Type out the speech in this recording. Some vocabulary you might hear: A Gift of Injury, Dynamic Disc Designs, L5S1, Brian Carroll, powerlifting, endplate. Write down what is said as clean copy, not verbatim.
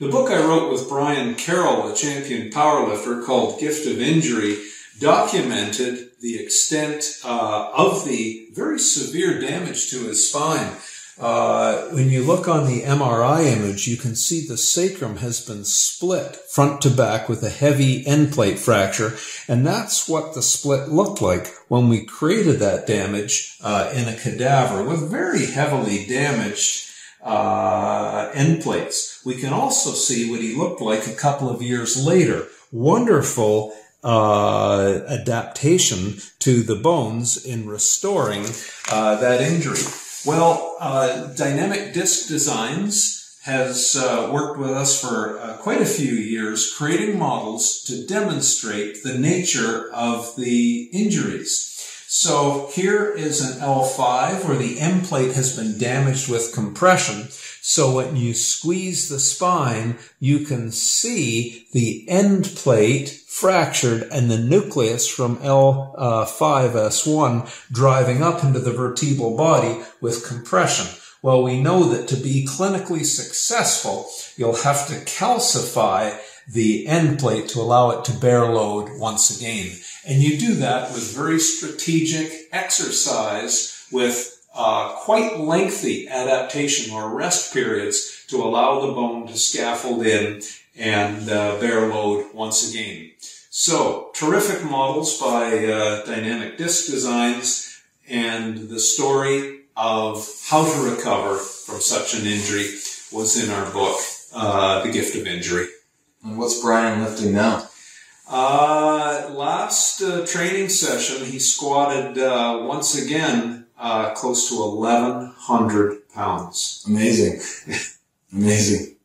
The book I wrote with Brian Carroll, a champion powerlifter, called Gift of Injury, documented the extent of the very severe damage to his spine. When you look on the MRI image, you can see the sacrum has been split front to back with a heavy end plate fracture, and that's what the split looked like when we created that damage in a cadaver with very heavily damaged end plates. We can also see what he looked like a couple of years later. Wonderful adaptation to the bones in restoring that injury. Well, Dynamic Disc Designs has worked with us for quite a few years, creating models to demonstrate the nature of the injuries. So here is an L5 where the M plate has been damaged with compression. So when you squeeze the spine, you can see the end plate fractured and the nucleus from L5S1 driving up into the vertebral body with compression. Well, we know that to be clinically successful, you'll have to calcify the end plate to allow it to bear load once again. And you do that with very strategic exercise with quite lengthy adaptation or rest periods to allow the bone to scaffold in and bear load once again. So, terrific models by Dynamic Disc Designs, and the story of how to recover from such an injury was in our book, The Gift of Injury. And what's Brian lifting now? Last training session, he squatted once again close to 1,100 pounds. Amazing. Amazing.